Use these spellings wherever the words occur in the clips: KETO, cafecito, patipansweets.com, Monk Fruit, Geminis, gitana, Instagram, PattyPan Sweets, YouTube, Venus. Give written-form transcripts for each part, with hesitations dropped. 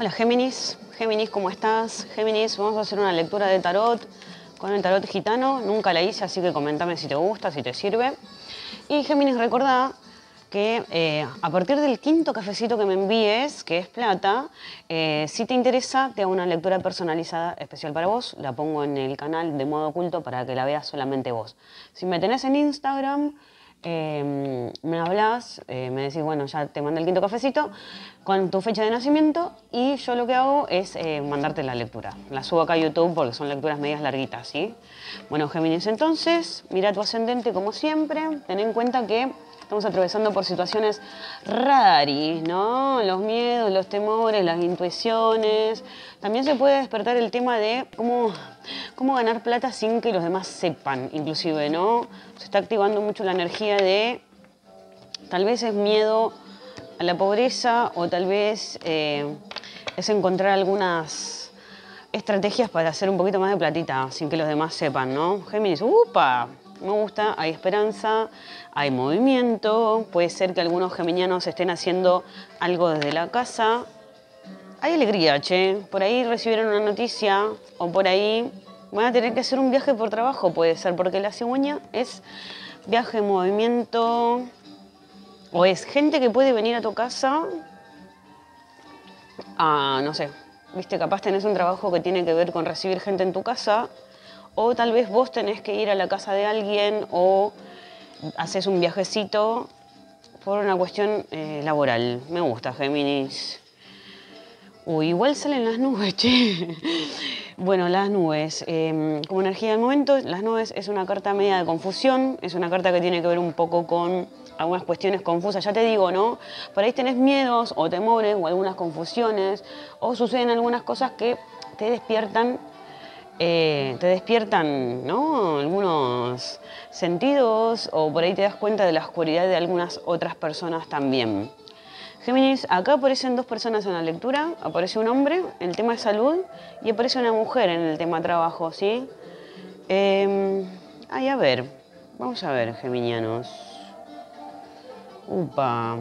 Hola Géminis, Géminis, ¿cómo estás? Géminis, vamos a hacer una lectura de tarot con el tarot gitano. Nunca la hice, así que comentame si te gusta, si te sirve. Y Géminis, recordá que a partir del quinto cafecito que me envíes, que es plata, si te interesa, te hago una lectura personalizada especial para vos. La pongo en el canal de modo oculto para que la veas solamente vos. Si me tenés en Instagram, me hablas, me decís, bueno, ya te mandé el quinto cafecito con tu fecha de nacimiento, y yo lo que hago es mandarte la lectura. La subo acá a YouTube porque son lecturas medias larguitas, ¿sí? Bueno, Géminis, entonces, mira tu ascendente como siempre. Ten en cuenta que estamos atravesando por situaciones raris, ¿no? Los miedos, los temores, las intuiciones. También se puede despertar el tema de cómo ganar plata sin que los demás sepan, inclusive, ¿no? Se está activando mucho la energía de, tal vez es miedo a la pobreza, o tal vez es encontrar algunas estrategias para hacer un poquito más de platita sin que los demás sepan, ¿no? Géminis, ¡upa! Me gusta, hay esperanza, hay movimiento, puede ser que algunos geminianos estén haciendo algo desde la casa. Hay alegría, che, por ahí recibieron una noticia, o por ahí van a tener que hacer un viaje por trabajo, puede ser, porque la cigüeña es viaje, movimiento, o es gente que puede venir a tu casa a, no sé, viste, capaz tenés un trabajo que tiene que ver con recibir gente en tu casa. O tal vez vos tenés que ir a la casa de alguien, o haces un viajecito por una cuestión laboral. Me gusta, Géminis. Uy, igual salen las nubes, che. Bueno, las nubes. Como energía del momento, las nubes es una carta media de confusión. Es una carta que tiene que ver un poco con algunas cuestiones confusas. Ya te digo, ¿no? Por ahí tenés miedos o temores o algunas confusiones. O suceden algunas cosas que te despiertan. ¿No? Algunos sentidos, o por ahí te das cuenta de la oscuridad de algunas otras personas también. Géminis, acá aparecen dos personas en la lectura. Aparece un hombre en el tema de salud y aparece una mujer en el tema trabajo, ¿sí? A ver, vamos a ver, geminianos. Upa.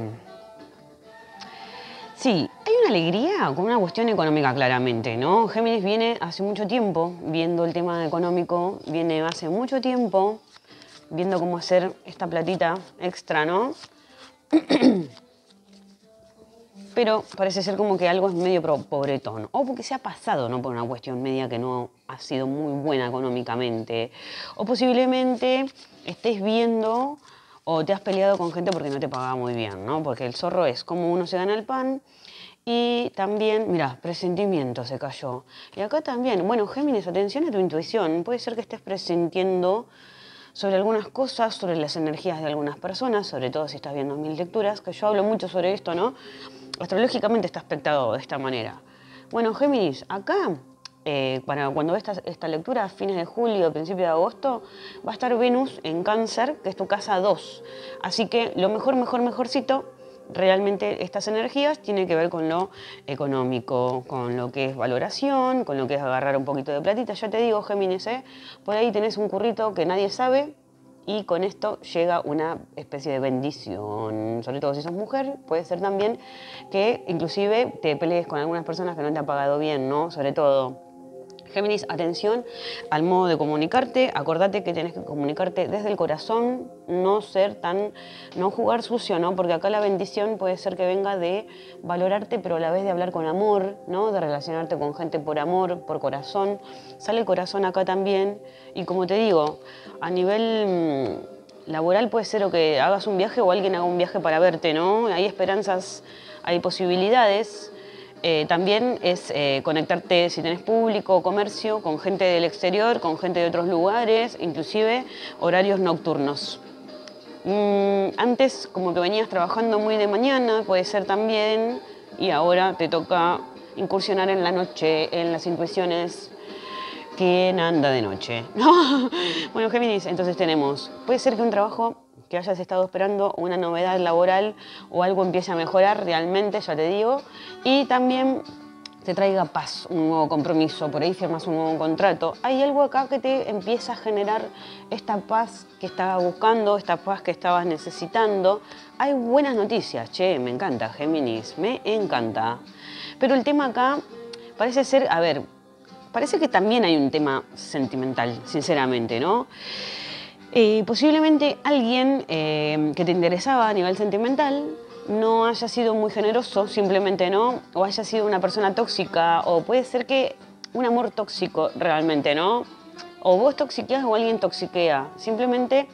Sí, hay una alegría con una cuestión económica claramente, ¿no? Géminis viene hace mucho tiempo viendo el tema económico, viene hace mucho tiempo viendo cómo hacer esta platita extra, ¿no? Pero parece ser como que algo es medio pobretón, o porque se ha pasado, ¿no? Por una cuestión media que no ha sido muy buena económicamente, o posiblemente estés viendo, o te has peleado con gente porque no te pagaba muy bien, ¿no? Porque el zorro es como uno se gana el pan. Y también, mirá, presentimiento se cayó. Y acá también, bueno, Géminis, atención a tu intuición. Puede ser que estés presintiendo sobre algunas cosas, sobre las energías de algunas personas, sobre todo si estás viendo mis lecturas, que yo hablo mucho sobre esto, ¿no? Astrológicamente está aspectado de esta manera. Bueno, Géminis, acá, para cuando ves esta lectura, a fines de julio, principio de agosto, va a estar Venus en Cáncer, que es tu casa 2. Así que lo mejorcito, realmente estas energías tienen que ver con lo económico, con lo que es valoración, con lo que es agarrar un poquito de platita. Ya te digo, Géminis, por ahí tenés un currito que nadie sabe, y con esto llega una especie de bendición, sobre todo si sos mujer. Puede ser también que inclusive te pelees con algunas personas que no te han pagado bien, ¿no? Sobre todo. Géminis, atención al modo de comunicarte. Acordate que tenés que comunicarte desde el corazón, no ser tan, no jugar sucio, ¿no? Porque acá la bendición puede ser que venga de valorarte, pero a la vez de hablar con amor, ¿no? De relacionarte con gente por amor, por corazón. Sale el corazón acá también. Y como te digo, a nivel laboral puede ser o que hagas un viaje o alguien haga un viaje para verte, ¿no? Hay esperanzas, hay posibilidades. También es conectarte, si tenés público, comercio, con gente del exterior, con gente de otros lugares, inclusive horarios nocturnos. Antes como que venías trabajando muy de mañana, puede ser también, y ahora te toca incursionar en la noche, en las intuiciones. ¿Quién anda de noche? ¿No? Bueno, Géminis, entonces tenemos, puede ser que un trabajo que hayas estado esperando, una novedad laboral o algo empiece a mejorar realmente, ya te digo, y también te traiga paz, un nuevo compromiso, por ahí firmas un nuevo contrato. Hay algo acá que te empieza a generar esta paz que estabas buscando, esta paz que estabas necesitando. Hay buenas noticias, che, me encanta, Géminis, me encanta. Pero el tema acá parece ser, a ver, parece que también hay un tema sentimental, sinceramente, ¿no? Posiblemente alguien que te interesaba a nivel sentimental no haya sido muy generoso, simplemente no, o haya sido una persona tóxica, o puede ser que un amor tóxico realmente, ¿no? O vos toxiqueas o alguien toxiquea, simplemente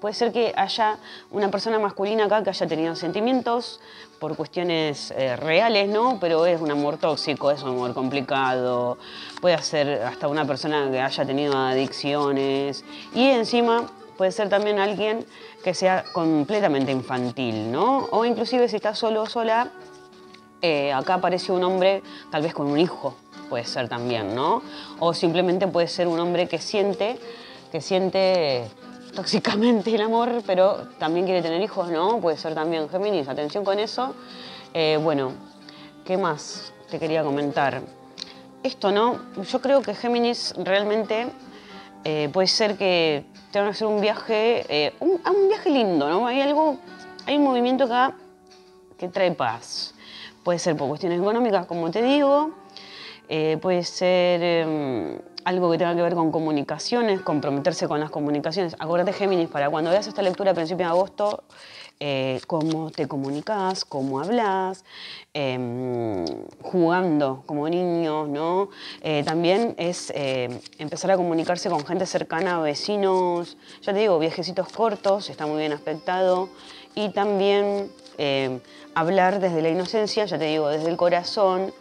puede ser que haya una persona masculina acá que haya tenido sentimientos por cuestiones reales, ¿no? Pero es un amor tóxico, es un amor complicado, puede ser hasta una persona que haya tenido adicciones y encima puede ser también alguien que sea completamente infantil, ¿no? O inclusive si estás solo o sola, acá aparece un hombre tal vez con un hijo, puede ser también, ¿no? O simplemente puede ser un hombre que siente tóxicamente el amor, pero también quiere tener hijos, ¿no? Puede ser también Géminis, atención con eso. Bueno, ¿qué más te quería comentar? Esto, ¿no? Yo creo que Géminis realmente puede ser que te van a hacer un viaje, un viaje lindo, ¿no? Hay un movimiento acá que trae paz. Puede ser por cuestiones económicas, como te digo, puede ser... algo que tenga que ver con comunicaciones, comprometerse con las comunicaciones. Acuérdate, Géminis, para cuando veas esta lectura a principios de agosto, cómo te comunicas, cómo hablas, jugando como niños, ¿no? También es empezar a comunicarse con gente cercana, vecinos, ya te digo, viajecitos cortos, está muy bien aspectado. Y también hablar desde la inocencia, ya te digo, desde el corazón,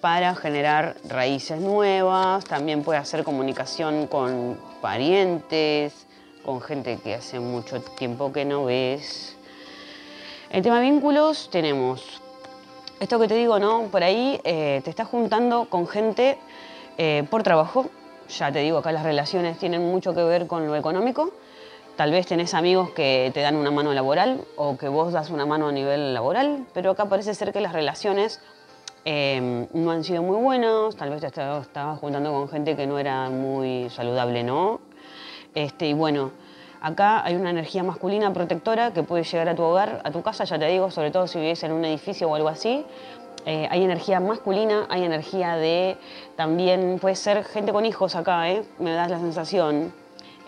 para generar raíces nuevas. También puede hacer comunicación con parientes, con gente que hace mucho tiempo que no ves. En tema de vínculos tenemos esto que te digo, ¿no? Por ahí te estás juntando con gente por trabajo. Ya te digo, acá las relaciones tienen mucho que ver con lo económico. Tal vez tenés amigos que te dan una mano laboral o que vos das una mano a nivel laboral, pero acá parece ser que las relaciones no han sido muy buenos, tal vez te estabas juntando con gente que no era muy saludable, ¿no? Y bueno, acá hay una energía masculina protectora que puede llegar a tu hogar, a tu casa, ya te digo, sobre todo si vivís en un edificio o algo así. Hay energía masculina, hay energía de... También puede ser gente con hijos acá, ¿eh? Me das la sensación.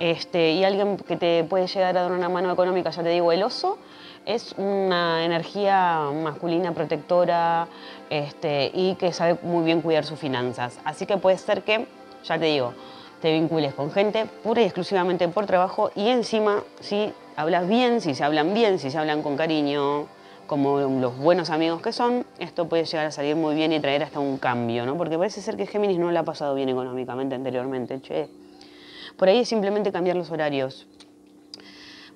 Y alguien que te puede llegar a dar una mano económica, ya te digo, el oso, es una energía masculina protectora y que sabe muy bien cuidar sus finanzas. Así que puede ser que, ya te digo, te vincules con gente pura y exclusivamente por trabajo y encima, si hablas bien, si se hablan bien, si se hablan con cariño, como los buenos amigos que son, esto puede llegar a salir muy bien y traer hasta un cambio, ¿no? Porque parece ser que Géminis no la ha pasado bien económicamente anteriormente, che. Por ahí es simplemente cambiar los horarios.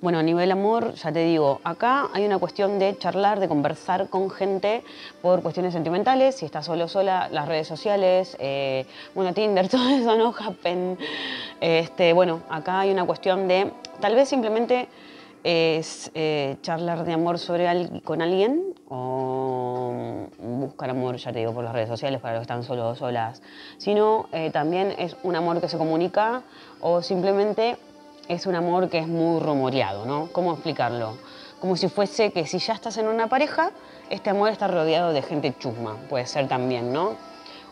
Bueno, a nivel amor, ya te digo, acá hay una cuestión de charlar, de conversar con gente por cuestiones sentimentales, si estás solo o sola, las redes sociales, bueno, Tinder, todo eso, ¿no? Happen. Bueno, acá hay una cuestión de, tal vez simplemente es charlar de amor con alguien o buscar amor, ya te digo, por las redes sociales para los que están solos o solas, sino también es un amor que se comunica o simplemente es un amor que es muy rumoreado, ¿no? ¿Cómo explicarlo? Como si fuese que si ya estás en una pareja, este amor está rodeado de gente chusma, puede ser también, ¿no?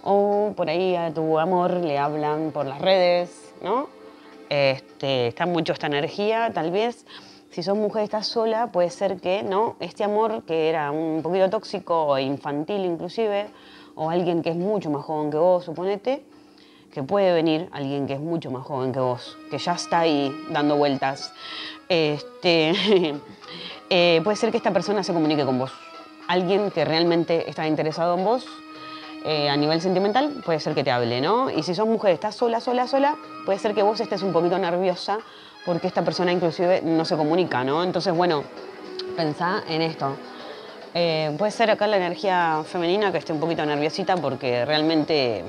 O por ahí a tu amor le hablan por las redes, ¿no? Está mucho esta energía, tal vez... Si sos mujer y estás sola, puede ser que no, este amor que era un poquito tóxico o infantil inclusive, o alguien que es mucho más joven que vos, suponete, que puede venir alguien que es mucho más joven que vos, que ya está ahí dando vueltas. Puede ser que esta persona se comunique con vos. Alguien que realmente está interesado en vos a nivel sentimental, puede ser que te hable, ¿no? Y si sos mujer y estás sola, puede ser que vos estés un poquito nerviosa porque esta persona inclusive no se comunica, ¿no? Entonces, bueno, pensá en esto. Puede ser acá la energía femenina que esté un poquito nerviosita porque realmente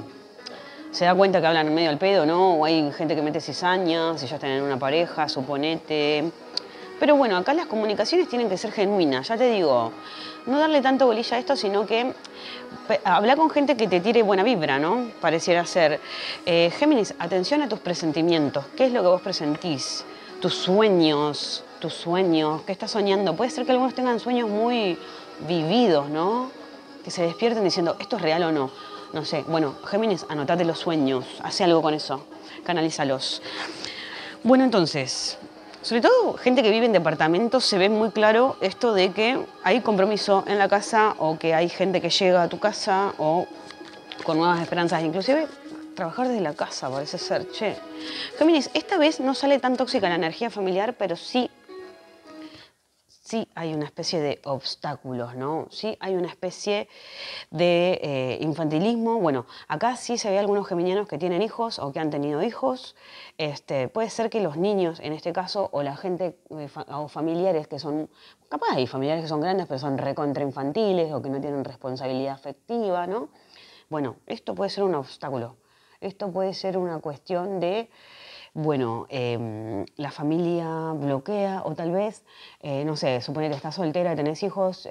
se da cuenta que hablan medio al pedo, ¿no? O hay gente que mete cizañas, si ya están en una pareja, suponete. Pero bueno, acá las comunicaciones tienen que ser genuinas, ya te digo. No darle tanto bolilla a esto, sino que hablar con gente que te tire buena vibra, ¿no? Pareciera ser. Géminis, atención a tus presentimientos. ¿Qué es lo que vos presentís? Tus sueños, ¿qué estás soñando? Puede ser que algunos tengan sueños muy vividos, ¿no? que se despierten diciendo, ¿esto es real o no? No sé. Bueno, Géminis, anotate los sueños. Hacé algo con eso. Canalízalos. Bueno, entonces, sobre todo gente que vive en departamentos, se ve muy claro esto de que hay compromiso en la casa o que hay gente que llega a tu casa o con nuevas esperanzas. Inclusive, trabajar desde la casa parece ser, che. Géminis, esta vez no sale tan tóxica la energía familiar, pero sí hay una especie de obstáculos, ¿no? Sí hay una especie de infantilismo. Bueno, acá sí se ve algunos geminianos que tienen hijos o que han tenido hijos. Puede ser que los niños, en este caso, o la gente o familiares que son... Capaz hay familiares que son grandes, pero son recontrainfantiles o que no tienen responsabilidad afectiva, ¿no? Bueno, esto puede ser un obstáculo. Esto puede ser una cuestión de... Bueno, la familia bloquea o tal vez, no sé, supone que estás soltera, tenés hijos,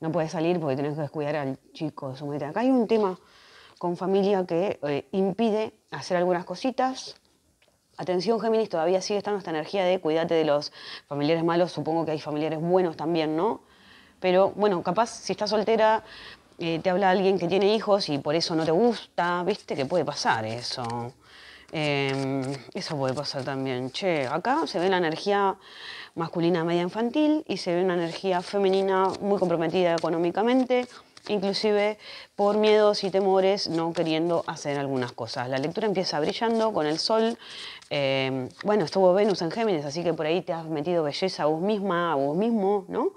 no puedes salir porque tenés que descuidar al chico. Suponete. Acá hay un tema con familia que impide hacer algunas cositas. Atención, Géminis, todavía sigue estando esta energía de cuídate de los familiares malos. Supongo que hay familiares buenos también, ¿no? Pero bueno, capaz si estás soltera... te habla alguien que tiene hijos y por eso no te gusta, ¿viste? Que puede pasar eso. Eso puede pasar también. Che, acá se ve la energía masculina media infantil y se ve una energía femenina muy comprometida económicamente, inclusive por miedos y temores, no queriendo hacer algunas cosas. La lectura empieza brillando con el sol. Bueno, estuvo Venus en Géminis, así que por ahí te has metido belleza a vos misma, a vos mismo, ¿no?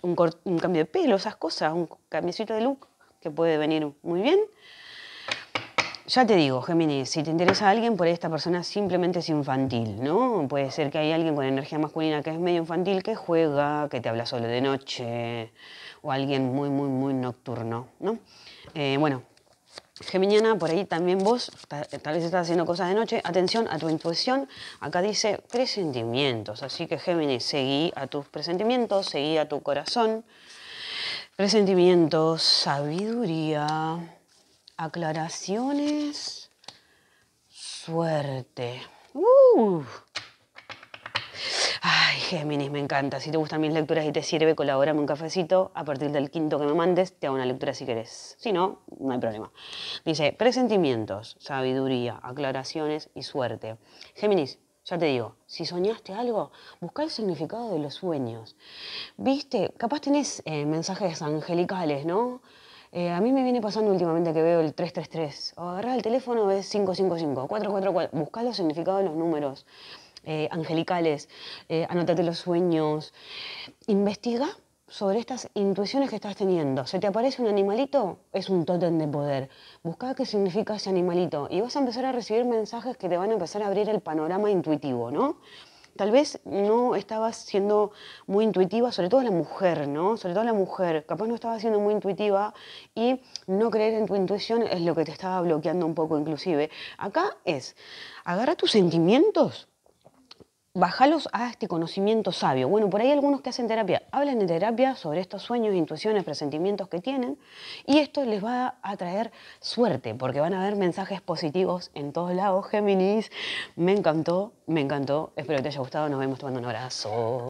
Un cambio de pelo, esas cosas, un cambiecito de look que puede venir muy bien. Ya te digo, Géminis, si te interesa a alguien, por ahí esta persona simplemente es infantil, ¿no? Puede ser que hay alguien con energía masculina que es medio infantil, que juega, que te habla solo de noche, o alguien muy, muy, muy nocturno, ¿no? Bueno, Geminiana, por ahí también vos, tal vez estás haciendo cosas de noche. Atención a tu intuición. Acá dice presentimientos. Así que, Géminis, seguí a tus presentimientos, seguí a tu corazón. Presentimientos, sabiduría, aclaraciones, suerte. Ay, Géminis, me encanta. Si te gustan mis lecturas y te sirve, colabórame un cafecito. A partir del quinto que me mandes, te hago una lectura si querés. Si no, no hay problema. Dice, presentimientos, sabiduría, aclaraciones y suerte. Géminis, ya te digo, si soñaste algo, busca el significado de los sueños. ¿Viste? Capaz tenés mensajes angelicales, ¿no? A mí me viene pasando últimamente que veo el 333. O agarrás el teléfono, ves 555, 444. Buscá los significados de los números. Angelicales, anótate los sueños, investiga sobre estas intuiciones que estás teniendo. ¿Se te aparece un animalito? Es un tótem de poder. Busca qué significa ese animalito y vas a empezar a recibir mensajes que te van a empezar a abrir el panorama intuitivo, ¿no? Tal vez no estabas siendo muy intuitiva, sobre todo la mujer, ¿no? Sobre todo la mujer, capaz no estabas siendo muy intuitiva y no creer en tu intuición es lo que te estaba bloqueando un poco inclusive. Acá es, agarra tus sentimientos, bájalos a este conocimiento sabio. Bueno, por ahí algunos que hacen terapia, hablan en terapia sobre estos sueños, intuiciones, presentimientos que tienen y esto les va a traer suerte porque van a haber mensajes positivos en todos lados, Géminis. Me encantó, espero que te haya gustado, nos vemos, tomando un abrazo.